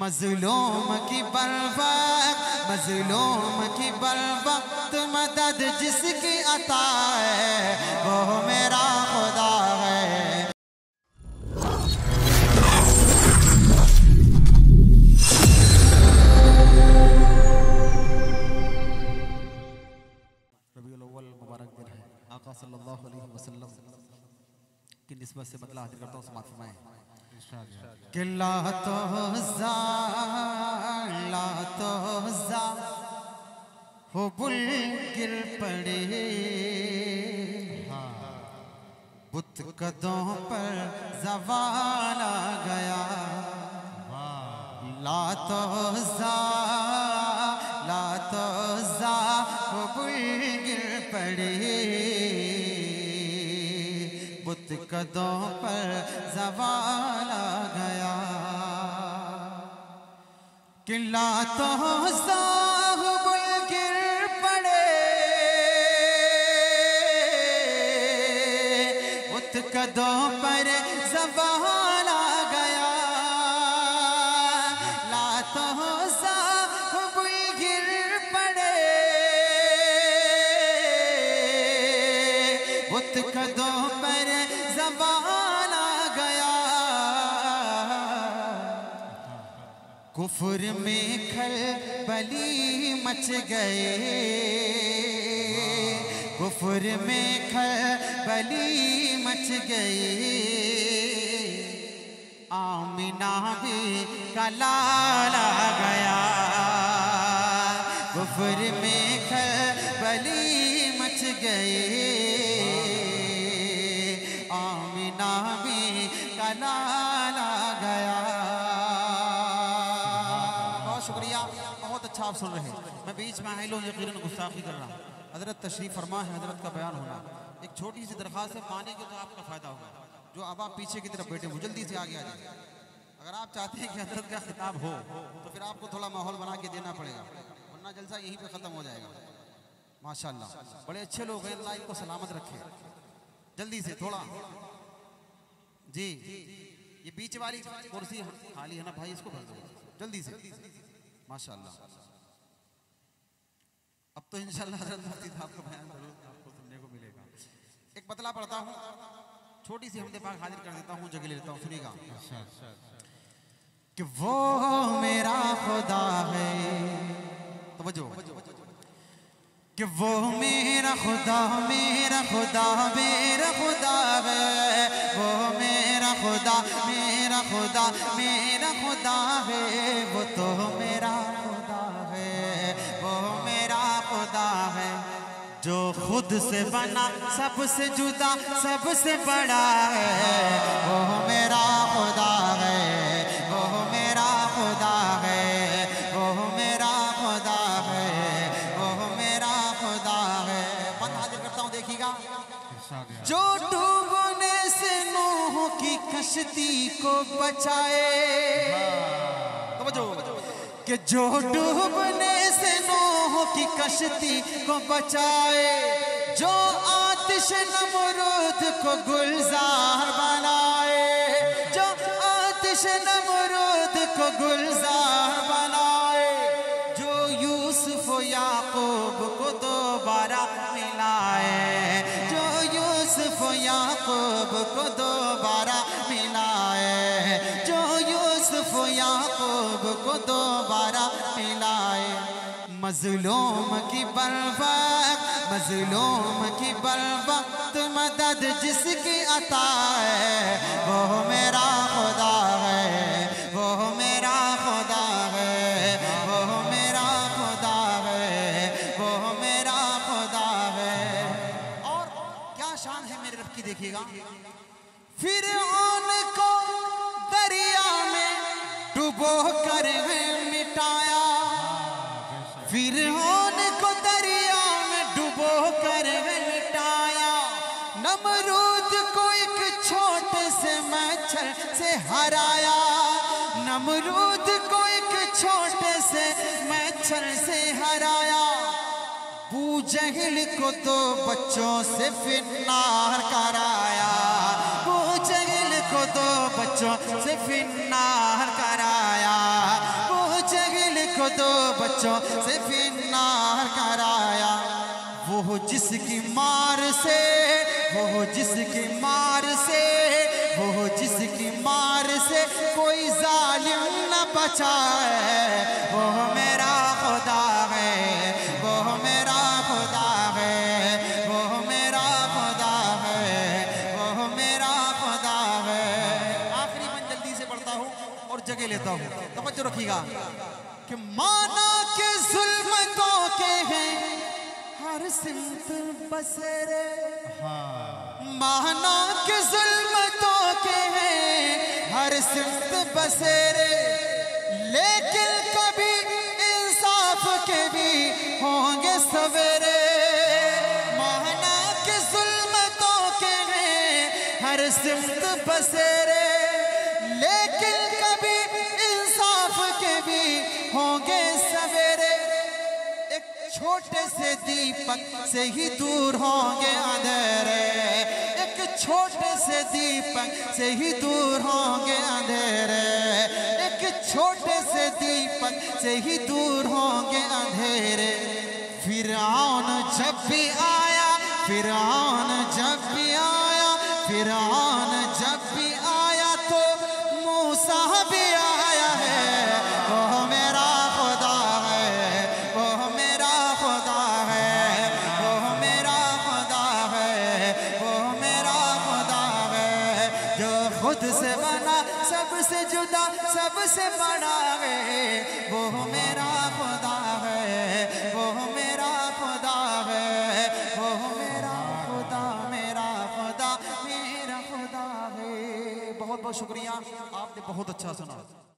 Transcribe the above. मजलूम की बरबत, मजलूम की बरबत मदद जिसकी अता है वो मेरा खुदा है। रबीउल अव्वल मुबारक दिन है। आका सल्लल्लाहु अलैहि वसल्लम की निस्बत से बदला हासिल करता हूँ। समाप्त फरमाएं किला तो ला तो हो बुल गिर पड़े बुत कदों पर जवाना गया। ला तो जा हो बुल गिर पड़े बुत कदों पर जवाला गया। किला तो साहब गिर पड़े बुत कदों पर जवाला गया। ला तो साहब गिर पड़े बुत कदों पर जवाना गया। कुफर में खलबली मच गए, कुफर में खलबली मच गए। आमिना भी कलाला गया। कुफर में खलबली मच गए। आमिना भी कलाला गया। बहुत शुक्रिया, बहुत अच्छा आप सुन रहे हैं। मैं बीच में आहिलों यकीनन गुस्ताखी कर रहा हूँ। हजरत तशरीफ फरमा है, हजरत का बयान होना। एक छोटी सी दरख्वास्त है, माने के तो आपका फ़ायदा होगा। जो अब आप पीछे की तरफ बैठे हो जल्दी से आगे आ जाए। अगर आप चाहते हैं कि हजरत का खिताब हो तो फिर आपको थोड़ा माहौल बना के देना पड़ेगा, वरना जलसा यहीं पर ख़त्म हो जाएगा। माशाल्लाह बड़े अच्छे लोग हैं, अल्लाह इनको सलामत रखे। जल्दी से थोड़ा जी। ये बीच वाली कुर्सी खाली है ना भाई, इसको भर दो जल्दी से। माशाल्लाह अब तो इंशाल्लाह मुफ्ती साहब का बयान जरूर आपको सुनने को मिलेगा। एक बतला पढ़ता हूँ, छोटी सी हमद पाक हाजिर कर देता हूँ, जगह ले लेता हूँ, सुनिएगा। कि वो मेरा खुदा है, तवज्जो। कि वो मेरा खुदा है, वो मेरा खुदा है, वो तो मेरा खुदा है, वो मेरा खुदा है। जो खुद से बना सबसे जुदा सबसे बड़ा है, वो मेरा खुदा है, वो मेरा खुदा है, वो मेरा खुदा है, वो मेरा खुदा है। बंद हाजिर करता हूँ, देखिएगा। जो डूबने से नूह की कश्ती को बचाए, तो कि जो डूबने से नूह की कश्ती को बचाए, जो आतिश नमरूद को गुलजार बनाए, जो आतिश नमरूद को गुलजार बनाए, जो यूसुफ याकूब को दोबारा मिलाए, याकूब को दोबारा मिलाए, जो यूसुफ याकूब को दोबारा मिलाए। मजलूम की बरबत, मजलूम की बरबत मदद जिसकी अता है वो मेरा खुदा है, वो मेरा खुदा है, वो मेरा खुदा है, वो मेरा खुदा है। और क्या शान है मेरे रब की, देखिएगा। फिरौन को दरिया में डुबो कर है मिटाया, फिरौन को दरिया में डुबो कर है मिटाया, नमरूद को एक छोटे से मच्छर से हराया, नमरूद को एक छोटे से मच्छर से हराया, अबू जहल को तो बच्चों से फिन्नार कराया, अबू जहल को तो बच्चों से फिन्नार कराया। को दो बच्चों से फिनार कराया, वो जिसकी मार से, वो जिसकी मार से, वो जिसकी मार से कोई जालिम न बचा है, वो मेरा खुदा है, वो मेरा खुदा है, वो मेरा खुदा है, वो मेरा खुदा है। आखिरी मैं जल्दी से पढ़ता हूँ और जगह लेता हूँ, तवज्जो रखिएगा कि माना के जुल्म तो के हैं हर सिमत बसरे, माना के जुल्म तो के हैं हर सिमत बसरे, लेकिन कभी इंसाफ के भी होंगे सवेरे, माना के जुल्मतों के हैं हर सिमत बसेरे, लेकिन कभी इंसाफ के भी होंगे सवेरे, एक छोटे से दीपक से ही दूर होंगे अंधेरे, एक छोटे से दीपक से ही दूर होंगे अंधेरे, छोटे से दीपक से ही दूर होंगे अंधेरे। फिरौन जब भी आया, फिरौन जब भी आया, फिरौन जब भी आया तो मूसा भी आया है, वो मेरा खुदा है, वो मेरा खुदा है, वो मेरा खुदा है, वो मेरा खुदा है, जो खुद से बना सबसे जुदा सबसे बड़ा है, वो मेरा खुदा है, वो मेरा खुदा है, वो मेरा खुदा, मेरा खुदा, मेरा खुदा है। बहुत बहुत शुक्रिया, आपने बहुत अच्छा सुना।